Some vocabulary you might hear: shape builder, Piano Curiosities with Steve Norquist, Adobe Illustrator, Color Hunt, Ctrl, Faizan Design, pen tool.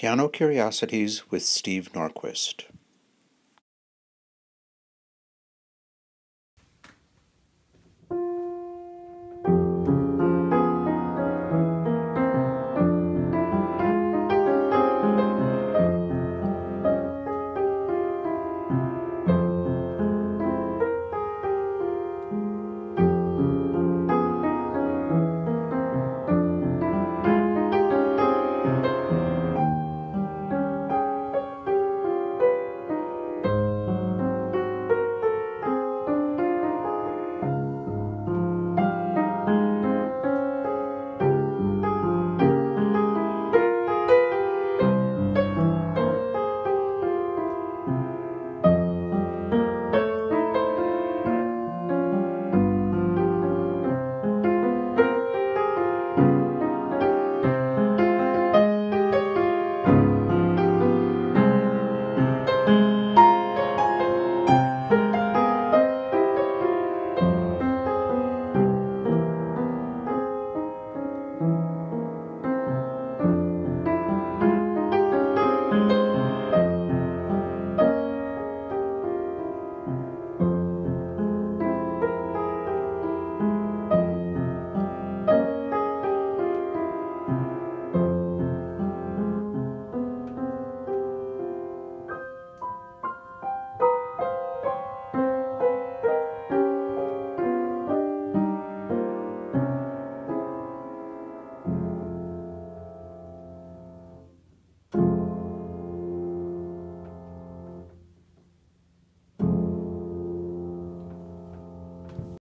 Piano Curiosities with Steve Norquist.